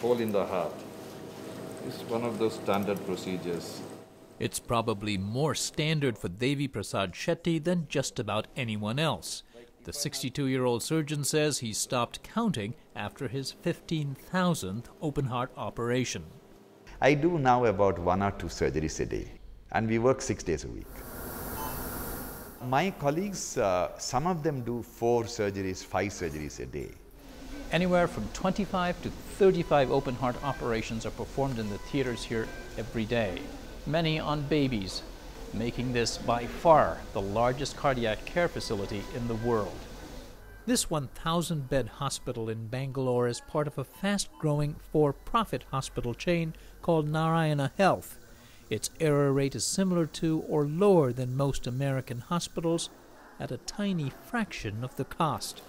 hole in the heart. It's one of those standard procedures. It's probably more standard for Devi Prasad Shetty than just about anyone else. The 62-year-old surgeon says he stopped counting after his 15,000th open-heart operation. I do now about 1 or 2 surgeries a day, and we work 6 days a week. My colleagues, some of them do 4 surgeries, 5 surgeries a day. Anywhere from 25 to 35 open-heart operations are performed in the theaters here every day, many on babies, making this by far the largest cardiac care facility in the world. This 1,000-bed hospital in Bengaluru is part of a fast-growing for-profit hospital chain called Narayana Health. Its error rate is similar to or lower than most American hospitals at a tiny fraction of the cost.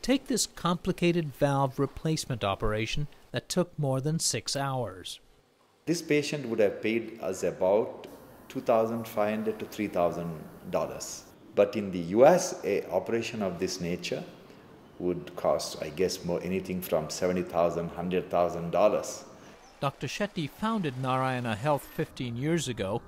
Take this complicated valve replacement operation that took more than 6 hours. This patient would have paid us about $2,500 to $3,000. But in the US, an operation of this nature would cost, I guess, more anything from $70,000, $100,000. Dr. Shetty founded Narayana Health 15 years ago.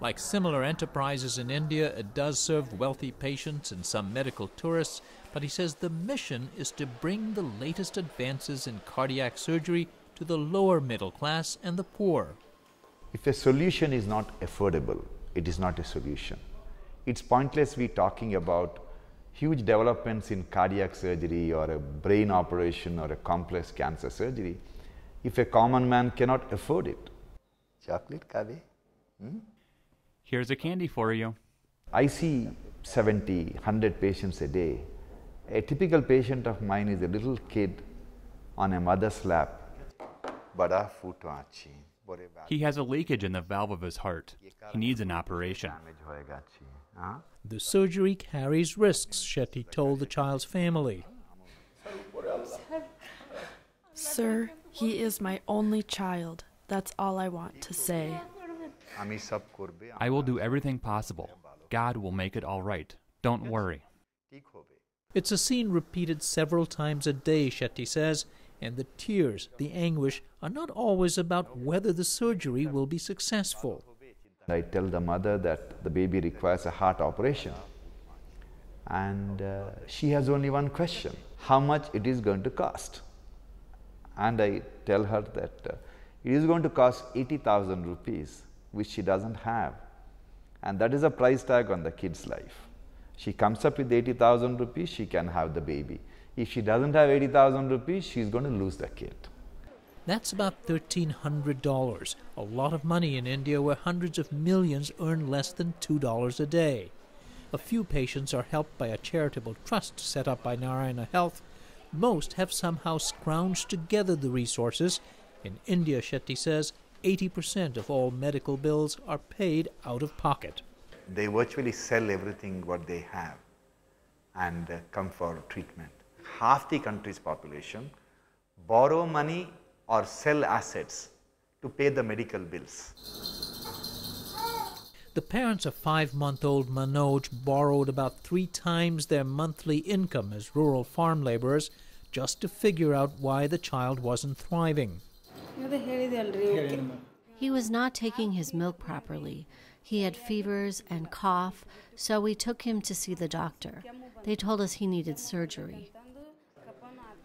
Like similar enterprises in India, it does serve wealthy patients and some medical tourists, but he says the mission is to bring the latest advances in cardiac surgery to the lower middle class and the poor. If a solution is not affordable, it is not a solution. It's pointless we talking about huge developments in cardiac surgery or a brain operation or a complex cancer surgery if a common man cannot afford it. Chocolate kabe? Here's a candy for you. I see 70, 100 patients a day. A typical patient of mine is a little kid on a mother's lap. He has a leakage in the valve of his heart. He needs an operation. The surgery carries risks, Shetty told the child's family. Sir, he is my only child. That's all I want to say. I will do everything possible. God will make it all right. Don't worry. It's a scene repeated several times a day, Shetty says, and the tears, the anguish, are not always about whether the surgery will be successful. I tell the mother that the baby requires a heart operation. And she has only one question, how much it is going to cost? And I tell her that it is going to cost 80,000 rupees, which she doesn't have. And that is a price tag on the kid's life. She comes up with 80,000 rupees, she can have the baby. If she doesn't have 80,000 rupees, she's going to lose the kid. That's about $1,300, a lot of money in India where hundreds of millions earn less than $2 a day. A few patients are helped by a charitable trust set up by Narayana Health. Most have somehow scrounged together the resources. In India, Shetty says, 80% of all medical bills are paid out of pocket. They virtually sell everything what they have and come for treatment. Half the country's population borrow money or sell assets to pay the medical bills. The parents of 5-month-old Manoj borrowed about 3 times their monthly income as rural farm laborers just to figure out why the child wasn't thriving. He was not taking his milk properly. He had fevers and cough, so we took him to see the doctor. They told us he needed surgery.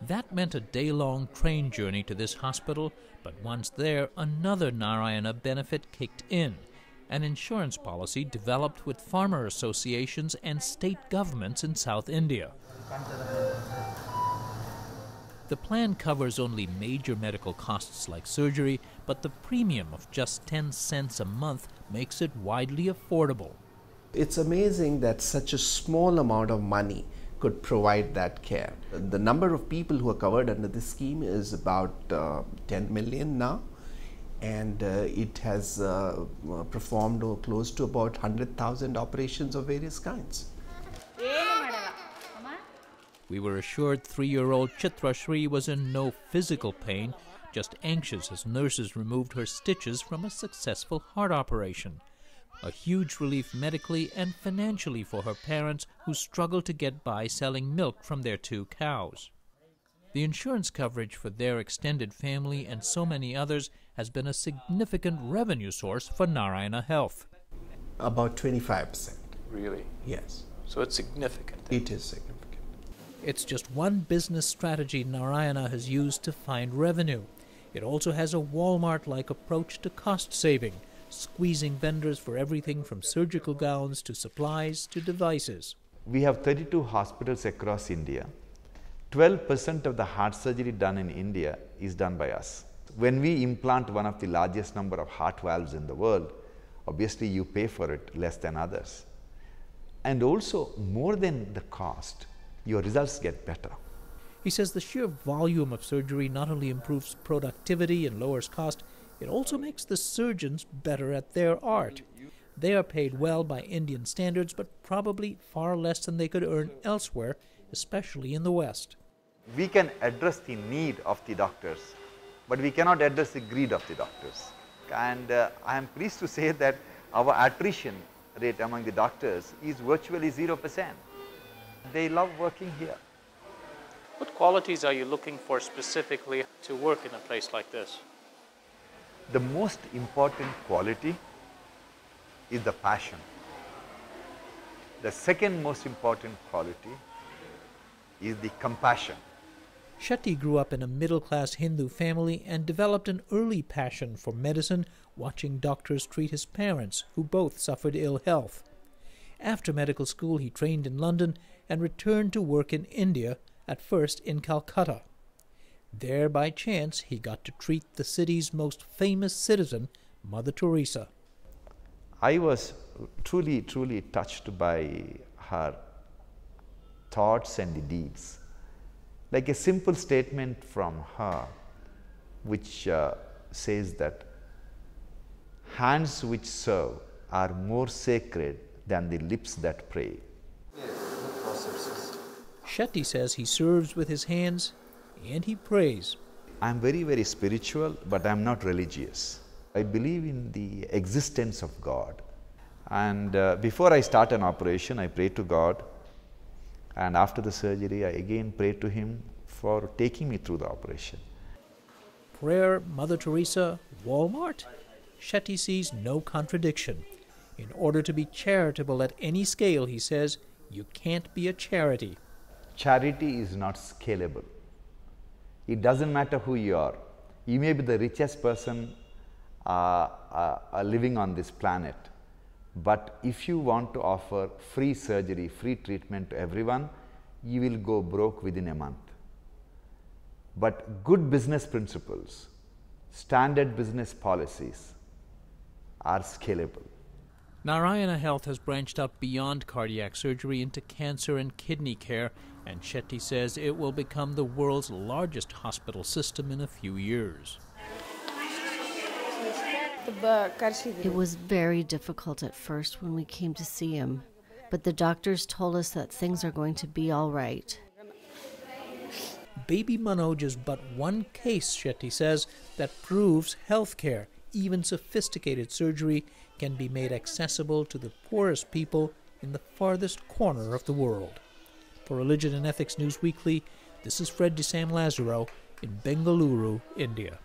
That meant a day-long train journey to this hospital, but once there, another Narayana benefit kicked in, an insurance policy developed with farmer associations and state governments in South India. The plan covers only major medical costs like surgery, but the premium of just 10 cents a month makes it widely affordable. It's amazing that such a small amount of money could provide that care. The number of people who are covered under this scheme is about 10 million now, and it has performed close to about 100,000 operations of various kinds. We were assured 3-year-old Chitra Shri was in no physical pain, just anxious as nurses removed her stitches from a successful heart operation. A huge relief medically and financially for her parents who struggled to get by selling milk from their 2 cows. The insurance coverage for their extended family and so many others has been a significant revenue source for Narayana Health. About 25%. Really? Yes. So it's significant. It is significant. It's just one business strategy Narayana has used to find revenue. It also has a Walmart-like approach to cost saving, squeezing vendors for everything from surgical gowns to supplies to devices. We have 32 hospitals across India. 12% of the heart surgery done in India is done by us. When we implant one of the largest number of heart valves in the world, obviously you pay for it less than others. And also, more than the cost, your results get better. He says the sheer volume of surgery not only improves productivity and lowers cost, it also makes the surgeons better at their art. They are paid well by Indian standards, but probably far less than they could earn elsewhere, especially in the West. We can address the need of the doctors, but we cannot address the greed of the doctors. And I am pleased to say that our attrition rate among the doctors is virtually 0%. They love working here. What qualities are you looking for specifically to work in a place like this? The most important quality is the passion. The second most important quality is the compassion. Shetty grew up in a middle-class Hindu family and developed an early passion for medicine, watching doctors treat his parents, who both suffered ill health. After medical school, he trained in London and returned to work in India, at first in Calcutta. There, by chance, he got to treat the city's most famous citizen, Mother Teresa. I was truly, truly touched by her thoughts and the deeds. Like a simple statement from her, which says that hands which serve are more sacred than the lips that pray. Shetty says he serves with his hands and he prays. I'm very, very spiritual, but I'm not religious. I believe in the existence of God. And before I start an operation, I pray to God. And after the surgery, I again prayed to him for taking me through the operation. Prayer, Mother Teresa, Walmart? Shetty sees no contradiction. In order to be charitable at any scale, he says, you can't be a charity. Charity is not scalable. It doesn't matter who you are. You may be the richest person living on this planet. But if you want to offer free surgery, free treatment to everyone, you will go broke within a month. But good business principles, standard business policies are scalable. Narayana Health has branched out beyond cardiac surgery into cancer and kidney care, and Shetty says it will become the world's largest hospital system in a few years. It was very difficult at first when we came to see him, but the doctors told us that things are going to be all right. Baby Manoj is but one case, Shetty says, that proves healthcare, even sophisticated surgery, can be made accessible to the poorest people in the farthest corner of the world. For Religion and Ethics News Weekly, this is Fred de Sam Lazaro in Bengaluru, India.